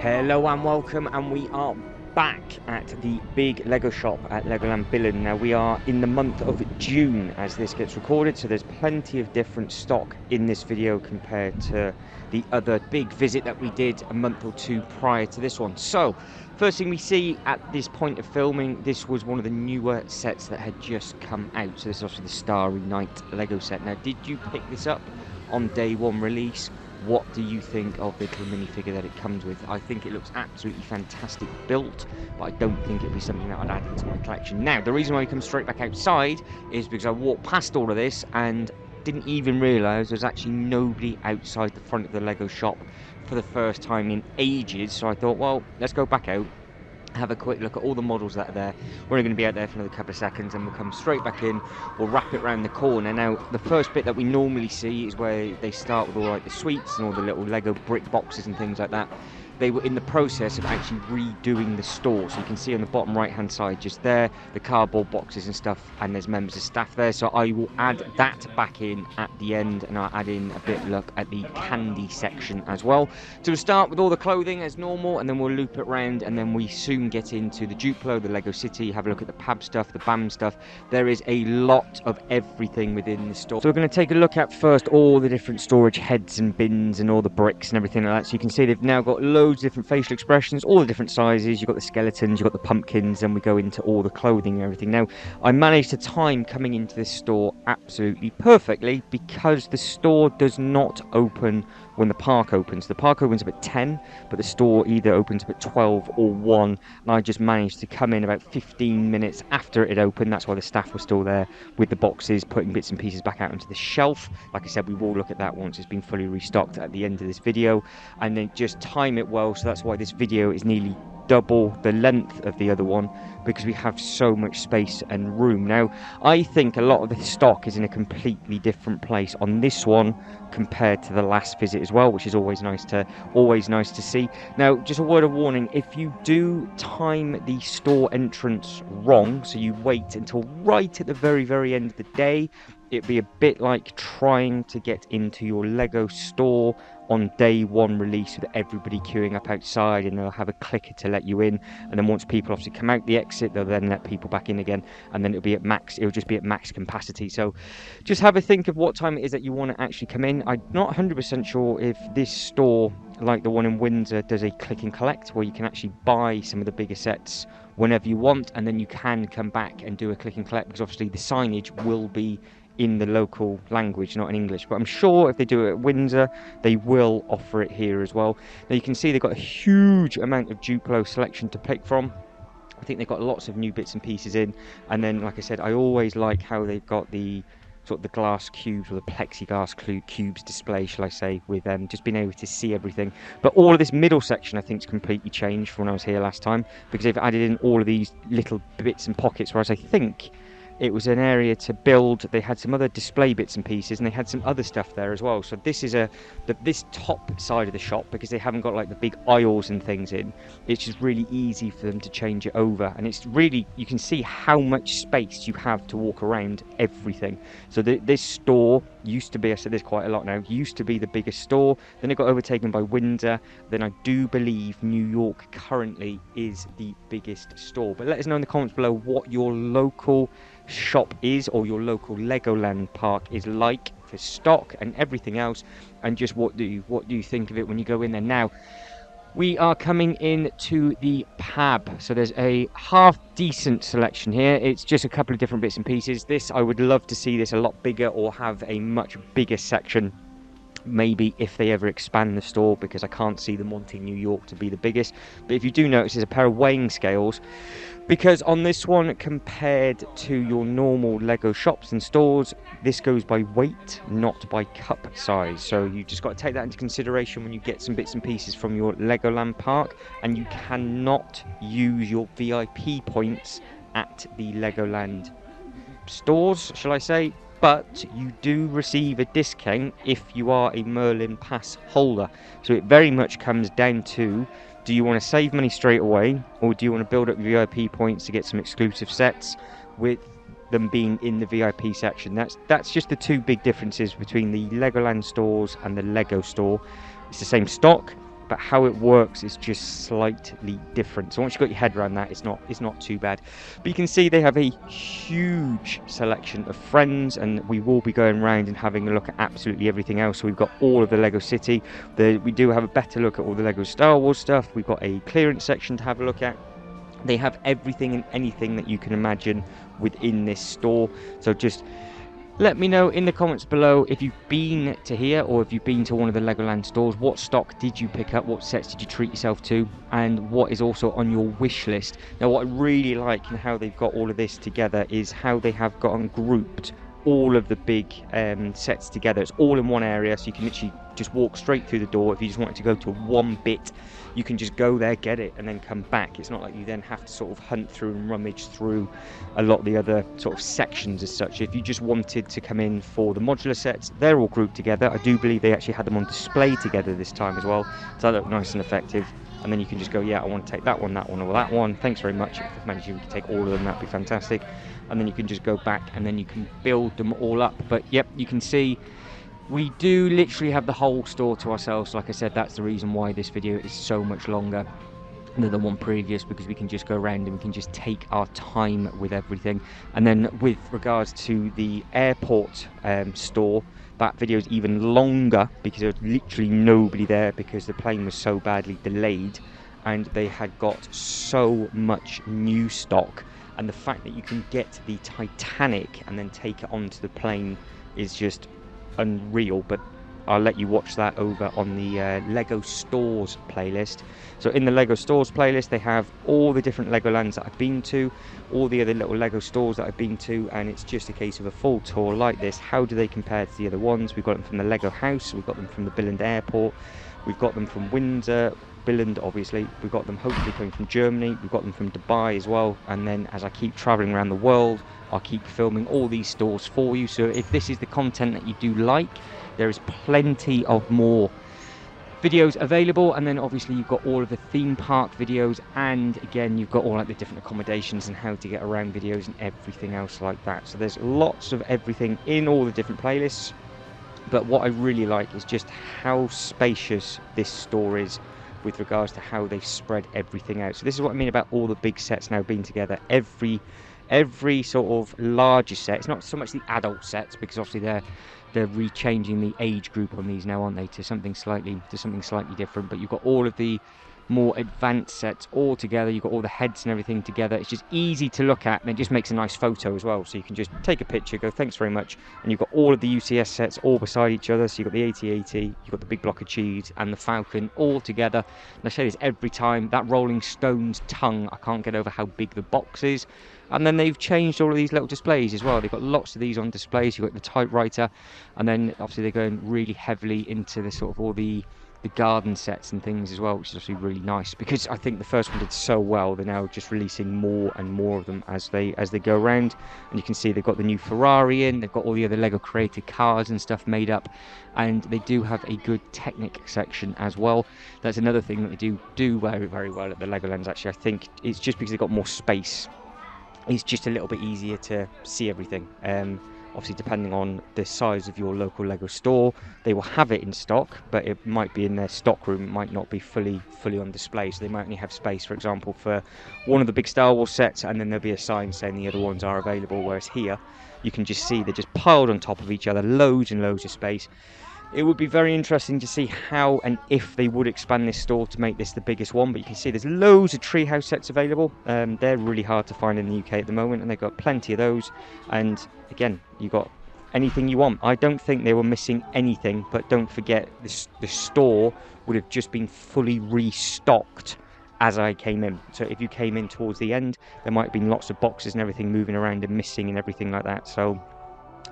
Hello and welcome, and we are back at the big Lego shop at Legoland Billund. Now we are in the month of June as this gets recorded, so there's plenty of different stock in this video compared to the other big visit that we did a month or two prior to this one. So first thing we see at this point of filming, this was one of the newer sets that had just come out. So this is obviously the Starry Night Lego set. Now, did you pick this up on day one release? What do you think of the little minifigure that it comes with? I think it looks absolutely fantastic built, but I don't think it'd be something that I'd add into my collection. Now, the reason why we come straight back outside is because I walked past all of this and didn't even realise there's actually nobody outside the front of the Lego shop for the first time in ages. So I thought, well, let's go back out, have a quick look at all the models that are there. We're only going to be out there for another couple of seconds and we'll come straight back in. We'll wrap it around the corner. Now, the first bit that we normally see is where they start with all like the sweets and all the little Lego brick boxes and things like that. They were in the process of actually redoing the store. So you can see on the bottom right hand side just there, the cardboard boxes and stuff, and there's members of staff there. So I will add that back in at the end, and I'll add in a bit look at the candy section as well. So we'll start with all the clothing as normal, and then we'll loop it round, and then we soon get into the Duplo, the Lego City, have a look at the Pab stuff, the BAM stuff. There is a lot of everything within the store. So we're gonna take a look at first all the different storage heads and bins and all the bricks and everything like that. So you can see they've now got loads of different facial expressions, all the different sizes. You've got the skeletons, you've got the pumpkins, and we go into all the clothing and everything. Now, I managed to time coming into this store absolutely perfectly because the store does not open when the park opens. The park opens up at 10, but the store either opens up at 12 or 1, and I just managed to come in about 15 minutes after it had opened. That's why the staff were still there with the boxes, putting bits and pieces back out onto the shelf. Like I said, we will look at that once it's been fully restocked at the end of this video, and then just time it well. So that's why this video is nearly double the length of the other one, because we have so much space and room. Now, I think a lot of the stock is in a completely different place on this one compared to the last visit as well, which is always nice to see. Now, just a word of warning, if you do time the store entrance wrong, so you wait until right at the very end of the day, it'd be a bit like trying to get into your Lego store on day one release with everybody queuing up outside, and they'll have a clicker to let you in, and then once people obviously come out the exit, they'll then let people back in again, and then it'll just be at max capacity. So just have a think of what time it is that you want to actually come in. I'm not 100% sure if this store, like the one in Windsor, does a click and collect where you can actually buy some of the bigger sets whenever you want, and then you can come back and do a click and collect, because obviously the signage will be in the local language, not in English. But I'm sure if they do it at Windsor, they will offer it here as well. Now you can see they've got a huge amount of Duplo selection to pick from. I think they've got lots of new bits and pieces in, and then like I said, I always like how they've got the sort of the glass cubes, or the plexiglass cubes display, shall I say, with them just being able to see everything. But all of this middle section I think is completely changed from when I was here last time, because they've added in all of these little bits and pockets, whereas I think it was an area to build. They had some other display bits and pieces, and they had some other stuff there as well. So this is this top side of the shop, because they haven't got like the big aisles and things in. It's just really easy for them to change it over, and it's really, you can see how much space you have to walk around everything. So this store used to be, I said this quite a lot now, used to be the biggest store, then it got overtaken by Windsor, then I do believe New York currently is the biggest store. But let us know in the comments below what your local shop is, or your local Legoland park is like for stock and everything else, and just what do you think of it when you go in there. Now we are coming in to the Pab, so there's a half decent selection here. It's just a couple of different bits and pieces. This, I would love to see this a lot bigger, or have a much bigger section, maybe if they ever expand the store, because I can't see them wanting New York to be the biggest. But if you do notice, there's a pair of weighing scales, because on this one, compared to your normal Lego shops and stores, this goes by weight, not by cup size. So you just got to take that into consideration when you get some bits and pieces from your Legoland park, and you cannot use your VIP points at the Legoland stores, shall I say. But you do receive a discount if you are a Merlin Pass holder. So it very much comes down to, do you want to save money straight away, or do you want to build up VIP points to get some exclusive sets with them being in the VIP section? That's just the two big differences between the Legoland stores and the Lego store. It's the same stock, but how it works is just slightly different. So once you've got your head around that, it's not too bad. But you can see they have a huge selection of friends, and we will be going around and having a look at absolutely everything else. So we've got all of the Lego City. We do have a better look at all the Lego Star Wars stuff. We've got a clearance section to have a look at. They have everything and anything that you can imagine within this store. So just let me know in the comments below if you've been to here or if you've been to one of the Legoland stores. What stock did you pick up? What sets did you treat yourself to? And what is also on your wish list? Now, what I really like in how they've got all of this together is how they have gotten grouped all of the big sets together. It's all in one area, so you can literally just walk straight through the door. If you just wanted to go to one bit, you can just go there, get it, and then come back. It's not like you then have to sort of hunt through and rummage through a lot of the other sort of sections as such. If you just wanted to come in for the modular sets, they're all grouped together. I do believe they actually had them on display together this time as well, so that looked nice and effective. And then you can just go, yeah, I want to take that one, or that one. Thanks very much. If managed, we could take all of them, that'd be fantastic. And then you can just go back, and then you can build them all up. But yep, you can see we do literally have the whole store to ourselves. Like I said, that's the reason why this video is so much longer than the one previous, because we can just go around and we can just take our time with everything. And then with regards to the airport store, that video is even longer because there was literally nobody there because the plane was so badly delayed, and they had got so much new stock. And the fact that you can get the Titanic and then take it onto the plane is just unreal. But I'll let you watch that over on the Lego Stores playlist. So in the Lego Stores playlist, they have all the different Legolands that I've been to, all the other little Lego stores that I've been to, and it's just a case of a full tour like this. How do they compare to the other ones? We've got them from the Lego House, we've got them from the Billund Airport, we've got them from Windsor, Billund obviously, we've got them hopefully coming from Germany, we've got them from Dubai as well. And then as I keep traveling around the world, I'll keep filming all these stores for you. So if this is the content that you do like, there is plenty of more videos available. And then obviously you've got all of the theme park videos, and again you've got all like the different accommodations and how to get around videos and everything else like that. So there's lots of everything in all the different playlists. But what I really like is just how spacious this store is with regards to how they've spread everything out. So this is what I mean about all the big sets now being together. Every sort of larger set, it's not so much the adult sets, because obviously they're rechanging the age group on these now, aren't they, to something slightly different. But you've got all of the more advanced sets all together, you've got all the heads and everything together. It's just easy to look at, and it just makes a nice photo as well. So you can just take a picture, go thanks very much, and you've got all of the UCS sets all beside each other. So you've got the AT-AT, you've got the big block of cheese and the Falcon all together. And I say this every time, that Rolling Stones tongue, I can't get over how big the box is. And then they've changed all of these little displays as well. They've got lots of these on displays. You've got the typewriter, and then obviously they're going really heavily into the sort of all the garden sets and things as well, which is actually really nice, because I think the first one did so well. They're now just releasing more and more of them as they go around. And you can see they've got the new Ferrari in, they've got all the other Lego created cars and stuff made up, and they do have a good Technic section as well. That's another thing that they do very, very well at the Legolands actually. I think it's just because they've got more space, it's just a little bit easier to see everything. Obviously, depending on the size of your local Lego store, they will have it in stock, but it might be in their stock room, it might not be fully on display. So they might only have space, for example, for one of the big Star Wars sets, and then there'll be a sign saying the other ones are available. Whereas here, you can just see they're just piled on top of each other, loads and loads of space. It would be very interesting to see how and if they would expand this store to make this the biggest one. But you can see there's loads of treehouse sets available. They're really hard to find in the UK at the moment, and they've got plenty of those. And again, you've got anything you want. I don't think they were missing anything, but don't forget this store would have just been fully restocked as I came in. So if you came in towards the end, there might have been lots of boxes and everything moving around and missing and everything like that. So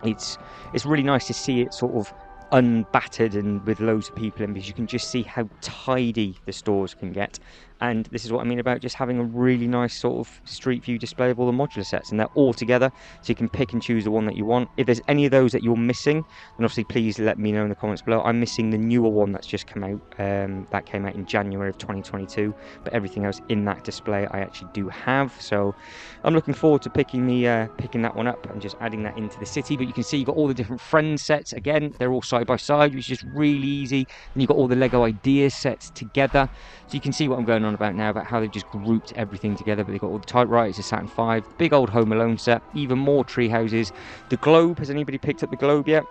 it's really nice to see it sort of unbattered and with loads of people in, because you can just see how tidy the stores can get. And this is what I mean about just having a really nice sort of street view display of all the modular sets, and they're all together, so you can pick and choose the one that you want. If there's any of those that you're missing, then obviously please let me know in the comments below. I'm missing the newer one that's just come out, that came out in January of 2022, but everything else in that display I actually do have. So I'm looking forward to picking that one up and just adding that into the city. But you can see you've got all the different friend sets. Again, they're all side side by side, which is just really easy. And you've got all the Lego idea sets together. So you can see what I'm going on about now, about how they've just grouped everything together. But they've got all the typewriters, the Saturn V, big old Home Alone set, even more tree houses. The globe, has anybody picked up the globe yet?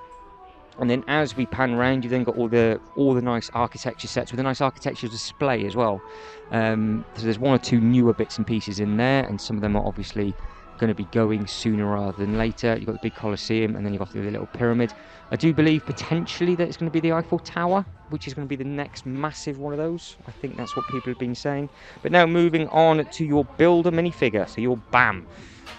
And then as we pan around, you've then got all the nice architecture sets with a nice architectural display as well. So there's one or two newer bits and pieces in there, and some of them are obviously going to be going sooner rather than later. You've got the big Colosseum, and then you've got the little pyramid. I do believe potentially that it's going to be the Eiffel Tower, which is going to be the next massive one of those. I think that's what people have been saying. But now moving on to your Builder minifigure, so your BAM.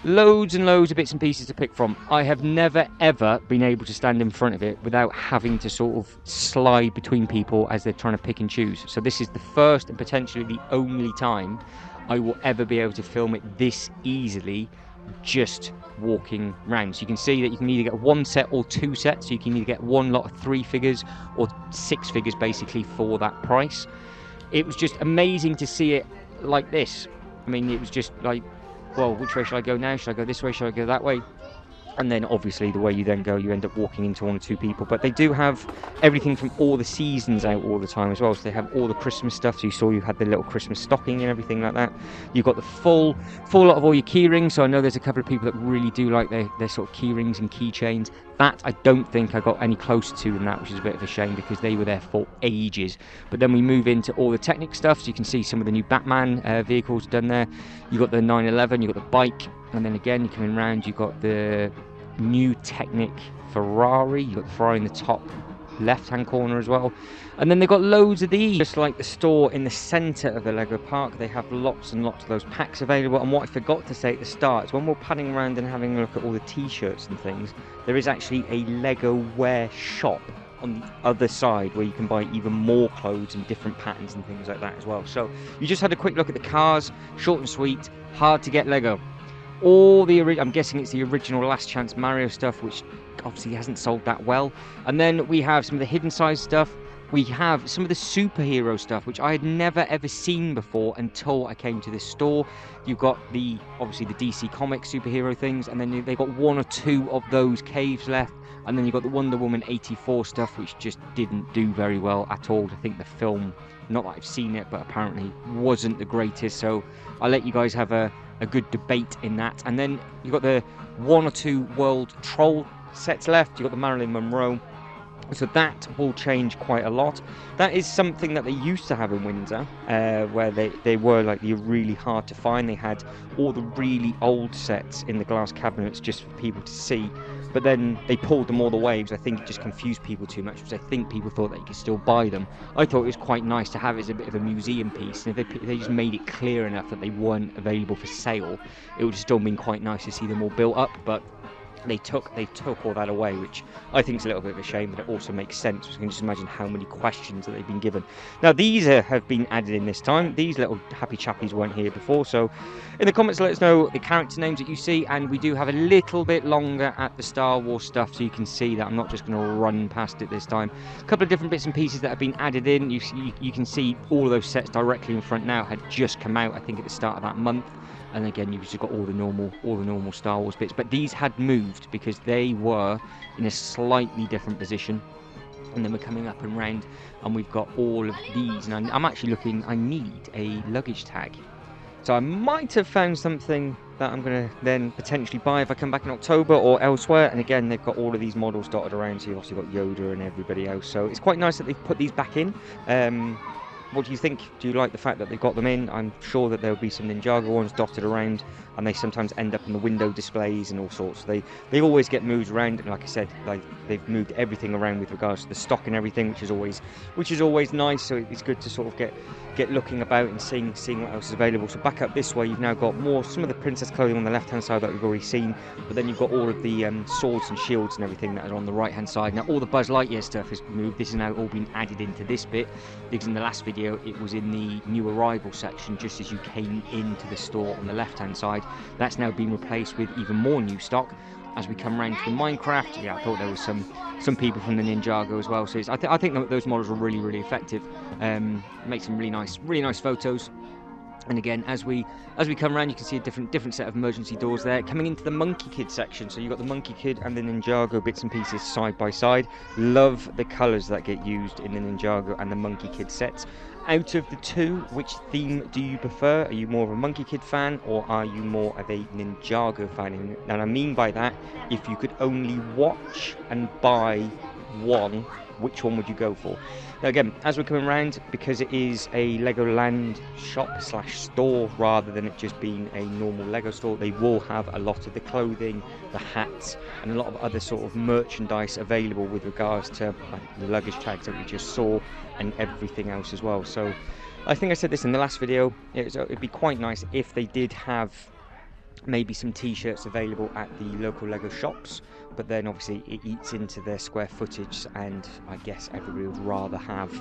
Loads and loads of bits and pieces to pick from. I have never ever been able to stand in front of it without having to sort of slide between people as they're trying to pick and choose. So this is the first and potentially the only time I will ever be able to film it this easily, just walking round. So you can see that you can either get one set or two sets. So you can either get one lot of three figures or six figures basically for that price. It was just amazing to see it like this. I mean, it was just like, well, which way should I go now? Should I go this way? Should I go that way? And then obviously the way you then go, you end up walking into one or two people. But they do have everything from all the seasons out all the time as well. So they have all the Christmas stuff. So you saw you had the little Christmas stocking and everything like that. You've got the full lot of all your key rings. So I know there's a couple of people that really do like their sort of key rings and keychains. That I don't think I got any closer to than that, which is a bit of a shame because they were there for ages. But then we move into all the Technic stuff. So you can see some of the new Batman vehicles done there. You've got the 911, you've got the bike. And then again, you're coming round, you've got the new Technic Ferrari, you've got the Ferrari in the top left-hand corner as well. And then they've got loads of these. Just like the store in the centre of the Lego Park, they have lots and lots of those packs available. And what I forgot to say at the start is when we're padding around and having a look at all the t-shirts and things, there is actually a Lego wear shop on the other side where you can buy even more clothes and different patterns and things like that as well. So you just had a quick look at the cars, short and sweet, hard to get Lego. All the I'm guessing it's the original Last Chance Mario stuff, which obviously hasn't sold that well. And then we have some of the hidden size stuff. We have some of the superhero stuff, which I had never ever seen before until I came to this store. You've got the obviously the DC Comics superhero things, and then they've got one or two of those caves left. And then you've got the Wonder Woman 84 stuff, which just didn't do very well at all. I think the film, not that I've seen it, but apparently wasn't the greatest. So I'll let you guys have a good debate in that. And then you've got the one or two World Troll sets left. You've got the Marilyn Monroe. So that will change quite a lot. That is something that they used to have in Windsor, where they were like really hard to find. They had all the really old sets in the glass cabinets just for people to see. But then they pulled them all the way because I think it just confused people too much, because I think people thought that you could still buy them. I thought it was quite nice to have it as a bit of a museum piece, and if they just made it clear enough that they weren't available for sale, it would have still been quite nice to see them all built up. But they took all that away, which I think is a little bit of a shame, but it also makes sense. You can just imagine how many questions that they've been given. Now these have been added in this time. These little happy chappies weren't here before, so in the comments let us know the character names that you see. And we do have a little bit longer at the Star Wars stuff, so you can see that I'm not just going to run past it this time. A couple of different bits and pieces that have been added in. You can see all of those sets directly in front now had just come out, I think at the start of that month. And again, you've just got all the normal Star Wars bits, but these had moved because they were in a slightly different position. And then we're coming up and round, and we've got all of these. And I'm actually looking. I need a luggage tag, so I might have found something that I'm going to then potentially buy if I come back in October or elsewhere. And again, they've got all of these models dotted around. So you've also got Yoda and everybody else. So it's quite nice that they've put these back in. What do you think? Do you like the fact that they've got them in? I'm sure that there'll be some Ninjago ones dotted around, and they sometimes end up in the window displays and all sorts. They always get moved around, and like I said, like they've moved everything around with regards to the stock and everything, which is always nice. So it's good to sort of get looking about and seeing what else is available. So back up this way, you've now got some of the princess clothing on the left hand side that we've already seen, but then you've got all of the swords and shields and everything that are on the right hand side. Now all the Buzz Lightyear stuff has moved. This has now all been added into this bit, because in the last video it was in the new arrival section just as you came into the store on the left hand side. That's now been replaced with even more new stock. As we come around to the Minecraft, yeah, I thought there was some people from the Ninjago as well. So I think those models are really effective. Make some really nice photos. And again, as we come around, you can see a different set of emergency doors there. Coming into the Monkey Kid section, so you've got the Monkey Kid and the Ninjago bits and pieces side by side. Love the colours that get used in the Ninjago and the Monkey Kid sets. Out of the two, which theme do you prefer? Are you more of a Monkey Kid fan, or are you more of a Ninjago fan? And I mean by that, if you could only watch and buy one, which one would you go for? Now again, as we're coming around, because it is a Legoland shop slash store rather than it just being a normal Lego store, they will have a lot of the clothing, the hats, and a lot of other sort of merchandise available with regards to the luggage tags that we just saw and everything else as well. So I think I said this in the last video, it'd be quite nice if they did have maybe some t-shirts available at the local Lego shops, but then obviously it eats into their square footage, and I guess everybody would rather have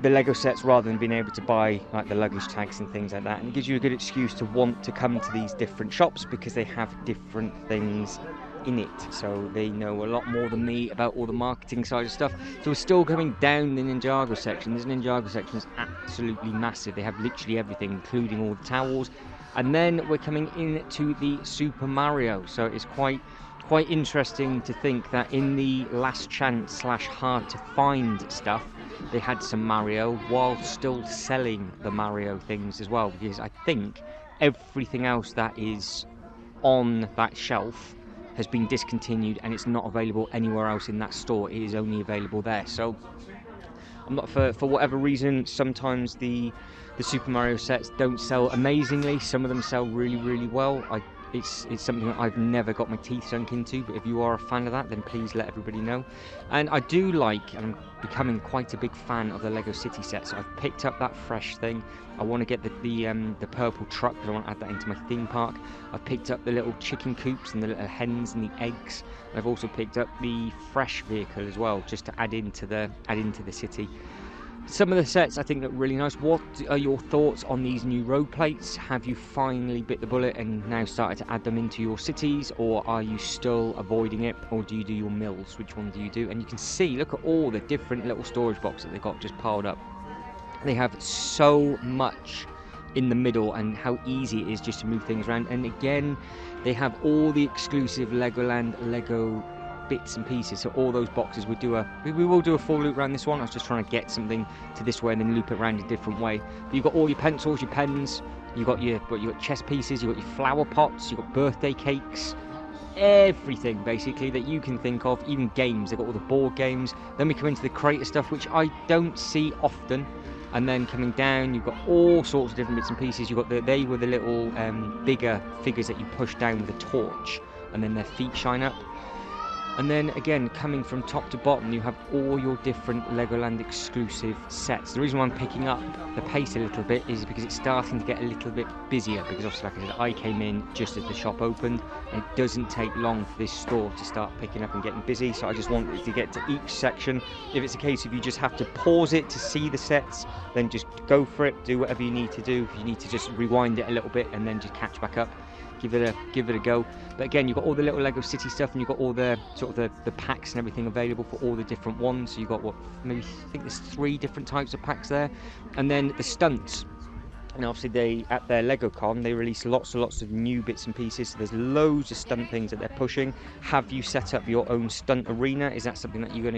the Lego sets rather than being able to buy like the luggage tags and things like that. And it gives you a good excuse to want to come to these different shops because they have different things in it, so they know a lot more than me about all the marketing side of stuff. So we're still coming down the Ninjago section. This Ninjago section is absolutely massive. They have literally everything, including all the towels. And then we're coming into the Super Mario, so it's quite interesting to think that in the last chance slash hard to find stuff, they had some Mario while still selling the Mario things as well, because I think everything else that is on that shelf has been discontinued and it's not available anywhere else in that store. It is only available there. So I'm not, for whatever reason, sometimes the Super Mario sets don't sell amazingly. Some of them sell really well. It's something that I've never got my teeth sunk into, but if you are a fan of that, then please let everybody know. And I do like, and I'm becoming quite a big fan of the Lego City sets. So I've picked up that fresh thing. I want to get the purple truck, because I want to add that into my theme park. I've picked up the little chicken coops and the little hens and the eggs. And I've also picked up the fresh vehicle as well, just to add into the city. Some of the sets I think look really nice. What are your thoughts on these new road plates? Have you finally bit the bullet and now started to add them into your cities, or are you still avoiding it, or do you do your mills? Which one do you do? And you can see, look at all the different little storage boxes that they've got just piled up. They have so much in the middle, and how easy it is just to move things around. And again, they have all the exclusive Legoland Lego bits and pieces, so all those boxes would do we will do a full loop around this one. I was just trying to get something to this way and then loop it around a different way. But you've got all your pencils, your pens, you've got chess pieces, you've got your flower pots, you've got birthday cakes, everything basically that you can think of, even games. They've got all the board games. Then we come into the creator stuff, which I don't see often. And then coming down, you've got all sorts of different bits and pieces. You've got they were the little bigger figures that you push down with a torch, and then their feet shine up. And then again, coming from top to bottom, you have all your different Legoland exclusive sets. The reason why I'm picking up the pace a little bit is because it's starting to get a little bit busier, because obviously, like I said, I came in just as the shop opened, and it doesn't take long for this store to start picking up and getting busy. So I just wanted to get to each section. If it's a case of you just have to pause it to see the sets, then just go for it, do whatever you need to do. If you need to just rewind it a little bit and then just catch back up, give it a go. But again, you've got all the little Lego City stuff, and you've got all the sort of the packs and everything available for all the different ones. So you've got, what, maybe I think there's 3 different types of packs there. And then the stunts, and obviously at their LegoCon they release lots and lots of new bits and pieces. So there's loads of stunt things that they're pushing. Have you set up your own stunt arena? Is that something that you're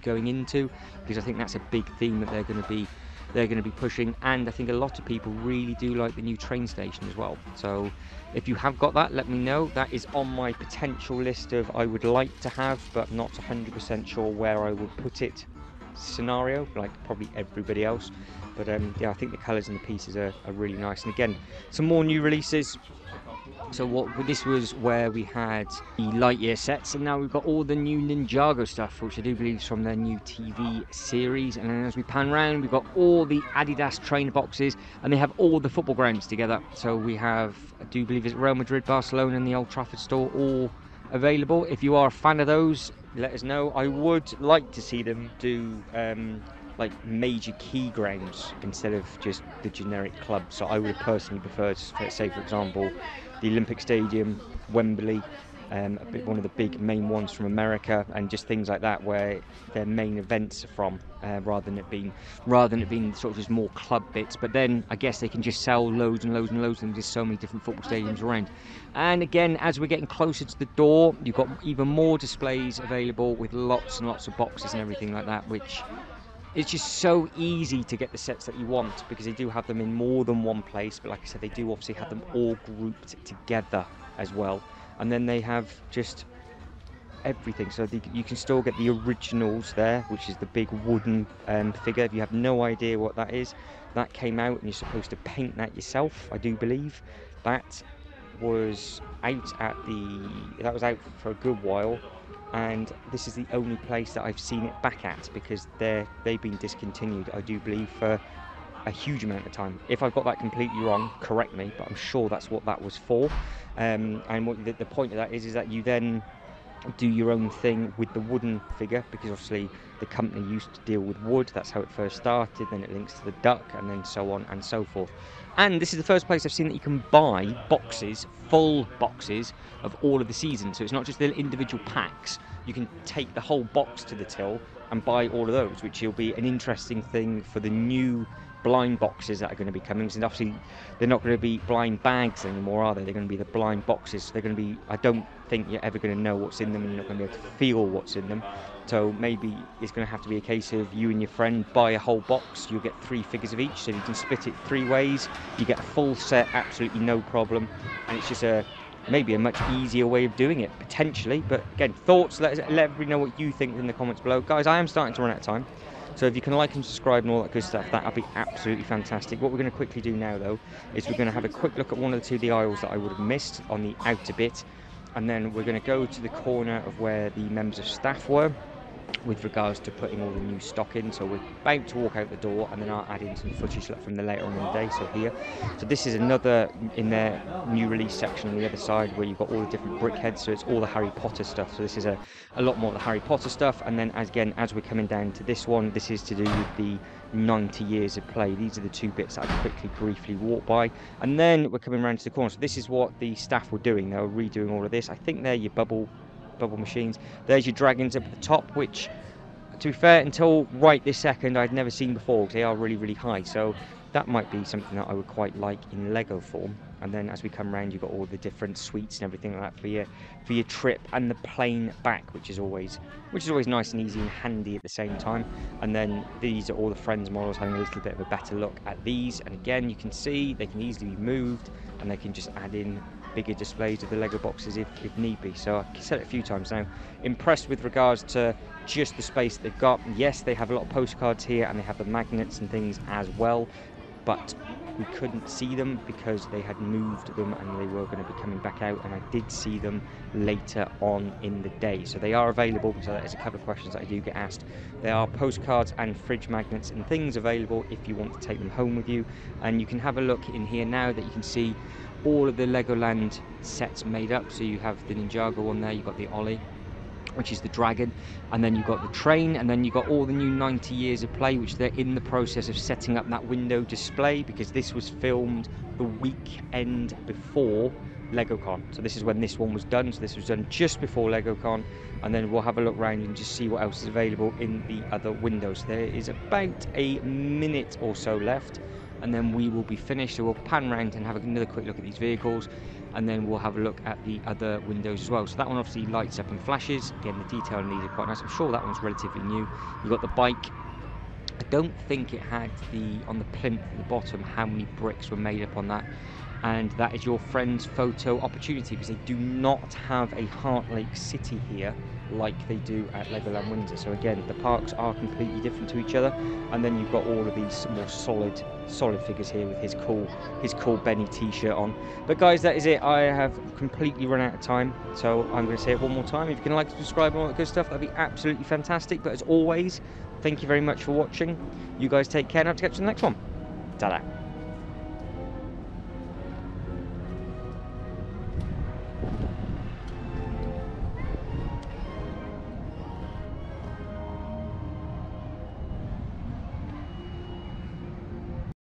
going into? Because I think that's a big theme that they're going to be pushing. And I think a lot of people really do like the new train station as well. So if you have got that, let me know. That is on my potential list of I would like to have, but I'm not 100% sure where I would put it scenario, like probably everybody else. But yeah, I think the colors and the pieces are really nice. And again, some more new releases. So this was where we had the Lightyear sets, and now we've got all the new Ninjago stuff, which I do believe is from their new TV series. And then as we pan round, we've got all the Adidas trainer boxes, and they have all the football grounds together. So we have, I do believe it's Real Madrid, Barcelona, and the Old Trafford store all available. If you are a fan of those, let us know. I would like to see them do like major key grounds instead of just the generic club. So I would personally prefer, say for example, the Olympic Stadium, Wembley, one of the big main ones from America, and just things like that where their main events are from, rather than it being sort of just more club bits. But then I guess they can just sell loads and loads and loads of them. There's so many different football stadiums around. And again, as we're getting closer to the door, you've got even more displays available with lots and lots of boxes and everything like that, which it's just so easy to get the sets that you want because they do have them in more than one place. But like I said, they do obviously have them all grouped together as well. And then they have just everything. So you can still get the originals there, which is the big wooden figure. If you have no idea what that is, that came out and you're supposed to paint that yourself, I do believe. That was out out for a good while, and this is the only place that I've seen it back at because they've been discontinued, I do believe, for a huge amount of time. If I've got that completely wrong, correct me, but I'm sure that's what that was for. And what the point of that is that you then do your own thing with the wooden figure, because obviously the company used to deal with wood. That's how it first started. Then it links to the duck, and then so on and so forth. And this is the first place I've seen that you can buy boxes, full boxes of all of the seasons. So it's not just the individual packs. You can take the whole box to the till and buy all of those, which will be an interesting thing for the new blind boxes that are going to be coming. And obviously they're not going to be blind bags anymore, are they? They're going to be the blind boxes. So they're going to be, I don't think you're ever going to know what's in them, and you're not going to be able to feel what's in them. So maybe it's going to have to be a case of you and your friend buy a whole box. You'll get 3 figures of each, so you can split it 3 ways. You get a full set, absolutely no problem. And it's just maybe a much easier way of doing it, potentially. But again, thoughts, let everybody know what you think in the comments below. Guys, I am starting to run out of time. So if you can like and subscribe and all that good stuff, that would be absolutely fantastic. What we're going to quickly do now, though, is we're going to have a quick look at one of the 2D aisles that I would have missed on the outer bit. And then we're going to go to the corner of where the members of staff were with regards to putting all the new stock in. So we're about to walk out the door, and then I'll add in some footage from the later on in the day. So here, so this is another in their new release section on the other side, where you've got all the different Brickheads. So it's all the Harry Potter stuff. So this is a lot more of the Harry Potter stuff. And then as we're coming down to this one, this is to do with the 90 years of play. These are the 2 bits that I briefly walk by, and then we're coming around to the corner. So this is what the staff were doing. They were redoing all of this. I think they're your bubble machines. There's your dragons up at the top, which, to be fair, until right this second I'd never seen before, because they are really, really high. So that might be something that I would quite like in Lego form. And then as we come around, you've got all the different suites and everything like that for your trip, and the plane back, which is always nice and easy and handy at the same time. And then these are all the Friends models, having a little bit of a better look at these. And again, you can see they can easily be moved, and they can just add in bigger displays of the Lego boxes if need be. So I've said it a few times now, impressed with regards to just the space they've got. Yes, they have a lot of postcards here, and they have the magnets and things as well, but we couldn't see them because they had moved them, and they were going to be coming back out, and I did see them later on in the day. So they are available, because that is a couple of questions that I do get asked. There are postcards and fridge magnets and things available if you want to take them home with you. And you can have a look in here now that you can see all of the Legoland sets made up. So you have the Ninjago one there, you've got the Ollie, which is the dragon, and then you've got the train, and then you've got all the new 90 years of play, which they're in the process of setting up that window display, because this was filmed the weekend before LegoCon. So this is when this one was done. So this was done just before LegoCon, and then we'll have a look around and just see what else is available in the other windows. There is about a minute or so left, and then we will be finished. So we'll pan round and have another quick look at these vehicles, and then we'll have a look at the other windows as well. So that one obviously lights up and flashes. Again, the detail in these are quite nice. I'm sure that one's relatively new. You've got the bike. I don't think it had on the plinth at the bottom how many bricks were made up on that. And that is your Friend's photo opportunity, because they do not have a Heartlake City here like they do at Legoland Windsor. So again, the parks are completely different to each other. And then you've got all of these more solid figures here with his cool Benny t-shirt on. But guys, that is it. I have completely run out of time, so I'm going to say it one more time. If you can like, subscribe and all that good stuff, that'd be absolutely fantastic. But as always, thank you very much for watching. You guys take care, and I'll have to catch you in the next one. Ta-da.